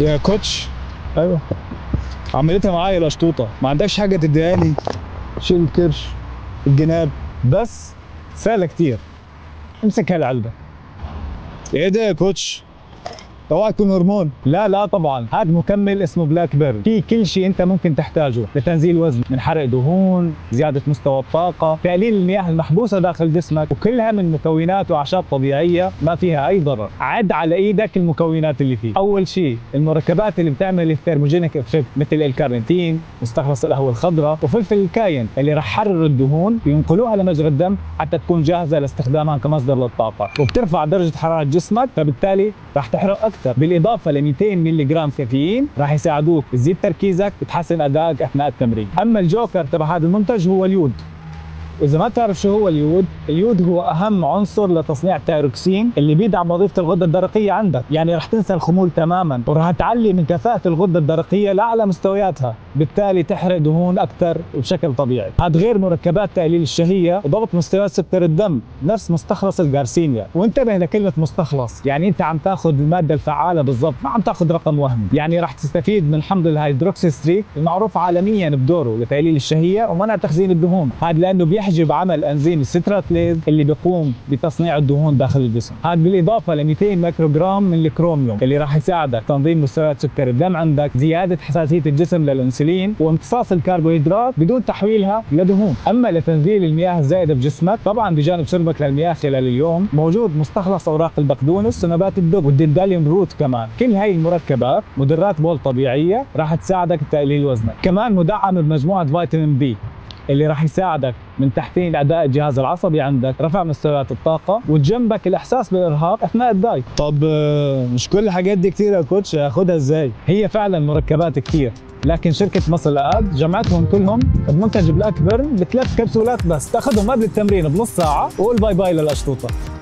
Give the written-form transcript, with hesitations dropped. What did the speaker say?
يا كوتش. ايوه عملتها معايا الاشطوطه. ما عندكش حاجه تديها لي؟ شيل الكرش، الجناب، بس سهله كتير. امسكها العلبه. ايه ده يا كوتش؟ اوعى تكون هرمون. لا لا طبعا، هذا مكمل اسمه بلاك بيرن، في كل شيء انت ممكن تحتاجه لتنزيل وزن، من حرق دهون، زياده مستوى الطاقه، تقليل المياه المحبوسه داخل جسمك، وكلها من مكونات واعشاب طبيعيه ما فيها اي ضرر. عد على ايدك المكونات اللي فيه. اول شيء المركبات اللي بتعمل الثيرموجينيك افكت، مثل الكارنتين، مستخلص القهوه الخضراء، وفلفل الكاين اللي راح يحرر الدهون وينقلوها لمجرى الدم حتى تكون جاهزه لاستخدامها كمصدر للطاقه، وبترفع درجه حراره جسمك، فبالتالي راح تحرق أكثر. بالاضافه ل 200 مللي جرام كافيين راح يساعدوك تزيد تركيزك وتحسن ادائك اثناء التمرين. اما الجوكر تبع هذا المنتج هو اليود. واذا ما تعرف شو هو اليود، اليود هو اهم عنصر لتصنيع التيروكسين اللي بيدعم وظيفه الغده الدرقيه عندك، يعني راح تنسى الخمول تماما، وراح تعلي من كفاءه الغده الدرقيه لاعلى مستوياتها، بالتالي تحرق دهون اكثر وبشكل طبيعي. هذا غير مركبات تقليل الشهيه وضبط مستويات سكر الدم، نفس مستخلص الجارسينيا. وانتبه لكلمه مستخلص، يعني انت عم تاخذ الماده الفعاله بالضبط، ما عم تاخذ رقم وهمي، يعني راح تستفيد من حمض الهيدروكسيستريك المعروف عالميا بدوره لتقليل الشهيه ومنع تخزين الدهون، هذا لانه يحجب عمل انزيم السيترات ليز اللي بيقوم بتصنيع الدهون داخل الجسم. هذا بالاضافه ل 200 ميكروغرام من الكروميوم اللي راح يساعدك تنظيم مستويات سكر الدم عندك، زياده حساسيه الجسم للانسولين، وامتصاص الكربوهيدرات بدون تحويلها لدهون. اما لتنزيل المياه الزائده بجسمك، طبعا بجانب شربك للمياه خلال اليوم موجود مستخلص اوراق البقدونس ونبات الدب والدنداليوم روت كمان. كل هاي المركبات مدرات بول طبيعيه راح تساعدك تقليل وزنك، كمان مدعمه بمجموعه فيتامين بي اللي راح يساعدك من تحسين اداء الجهاز العصبي عندك، رفع مستويات الطاقه، وتجنبك الاحساس بالارهاق اثناء الدايت. طب مش كل الحاجات دي كتير يا كوتش، هاخدها ازاي؟ هي فعلا مركبات كتير، لكن شركه ماسل آد جمعتهم كلهم بمنتج بلاك بيرن ب3 كبسولات بس، تاخذهم قبل التمرين بنص ساعه وقول باي باي للاشطوطه.